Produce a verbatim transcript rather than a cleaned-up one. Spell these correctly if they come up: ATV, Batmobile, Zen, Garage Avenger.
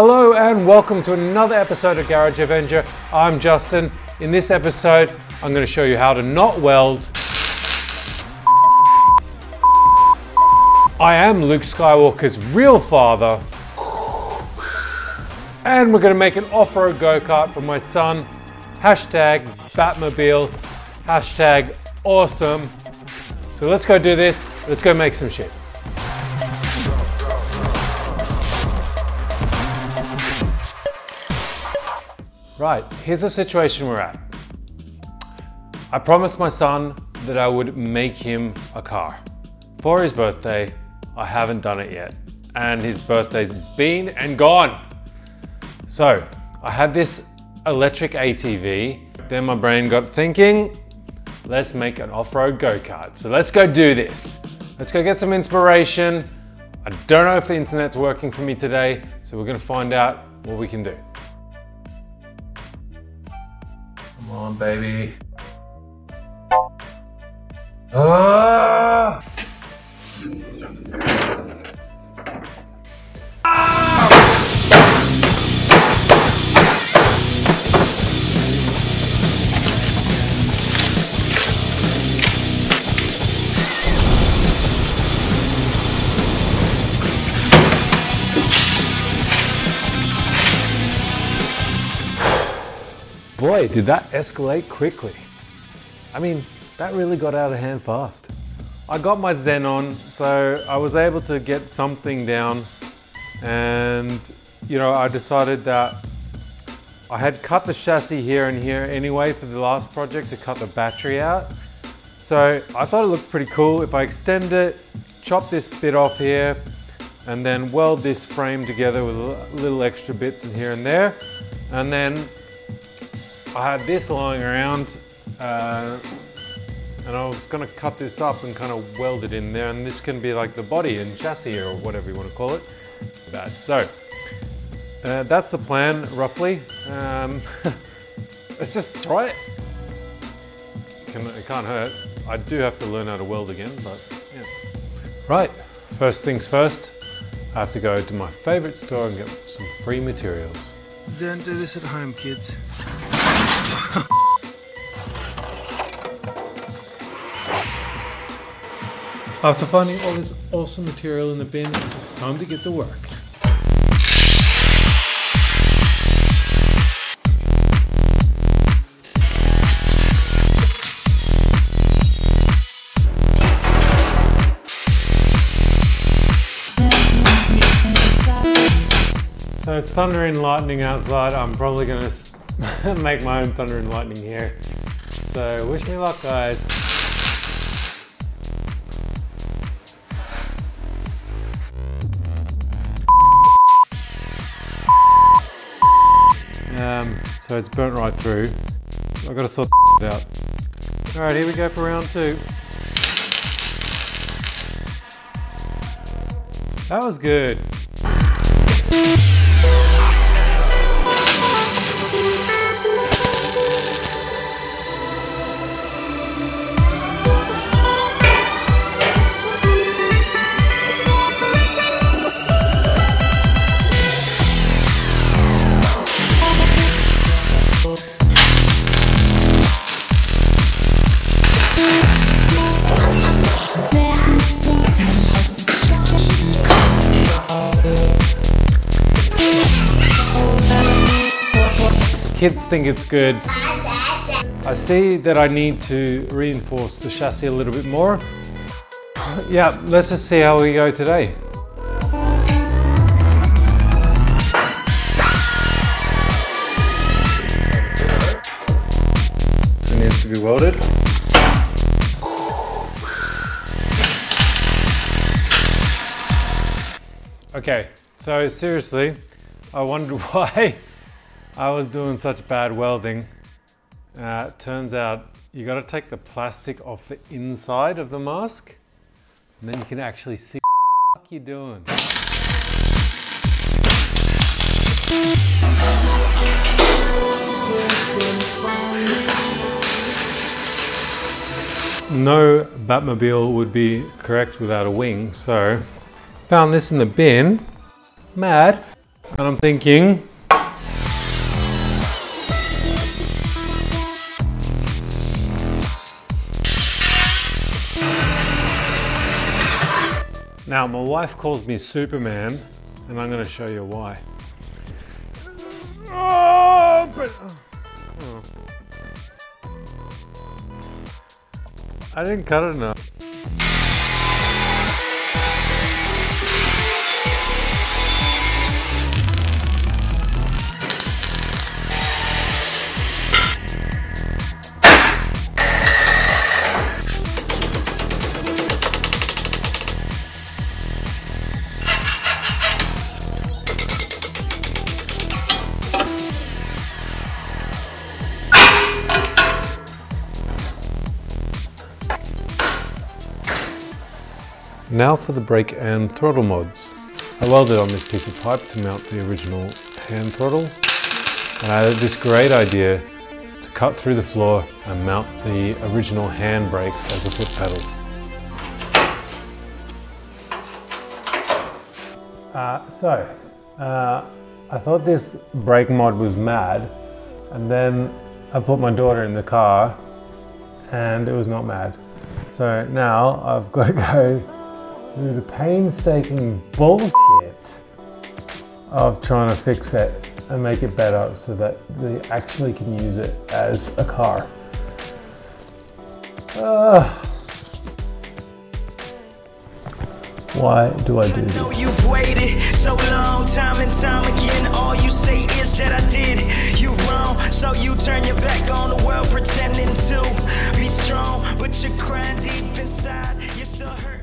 Hello and welcome to another episode of Garage Avenger. I'm Justin. In this episode, I'm going to show you how to not weld. I am Luke Skywalker's real father. And we're going to make an off-road go-kart for my son. Hashtag Batmobile. Hashtag awesome. So let's go do this. Let's go make some shit. Right, here's the situation we're at. I promised my son that I would make him a car for his birthday. I haven't done it yet. And his birthday's been and gone. So I had this electric A T V. Then my brain got thinking, let's make an off-road go-kart. So let's go do this. Let's go get some inspiration. I don't know if the internet's working for me today, so we're gonna find out what we can do. Come on, baby. Ah! Boy, did that escalate quickly. I mean, that really got out of hand fast. I got my Zen on, so I was able to get something down, and you know, I decided that I had cut the chassis here and here anyway for the last project to cut the battery out. So I thought it looked pretty cool. If I extend it, chop this bit off here, and then weld this frame together with little extra bits in here and there, and then I had this lying around, uh, and I was going to cut this up and kind of weld it in there, and this can be like the body and chassis or whatever you want to call it. Bad. So uh, that's the plan, roughly. Um, let's just try it. Can, it can't hurt. I do have to learn how to weld again, but yeah. Right, first things first, I have to go to my favorite store and get some free materials. Don't do this at home, kids. After finding all this awesome material in the bin, it's time to get to work. So it's thunder and lightning outside. I'm probably going to make my own thunder and lightning here. So wish me luck, guys. Um, so it's burnt right through. I've got to sort it out. All right, here we go for round two. That was good. Kids think it's good. I see that I need to reinforce the chassis a little bit more. Yeah, let's just see how we go today. So it needs to be welded. Okay, so seriously, I wondered why I was doing such bad welding. Uh, turns out you gotta take the plastic off the inside of the mask, and then you can actually see what the fuck you're doing. No Batmobile would be correct without a wing, so found this in the bin. Mad. And I'm thinking, now my wife calls me Superman, and I'm going to show you why. Oh, but, oh. I didn't cut it enough. Now for the brake and throttle mods. I welded on this piece of pipe to mount the original hand throttle, and I had this great idea to cut through the floor and mount the original hand brakes as a foot pedal. Uh, so, uh, I thought this brake mod was mad, and then I put my daughter in the car and it was not mad. So now I've got to go through the painstaking bullshit of trying to fix it and make it better so that they actually can use it as a car. Uh, why do I do this? I know you've waited so long, time and time again. All you say is that I did you wrong, so you turn your back on the world pretending to be strong, but you're crying deep inside. You're so hurt.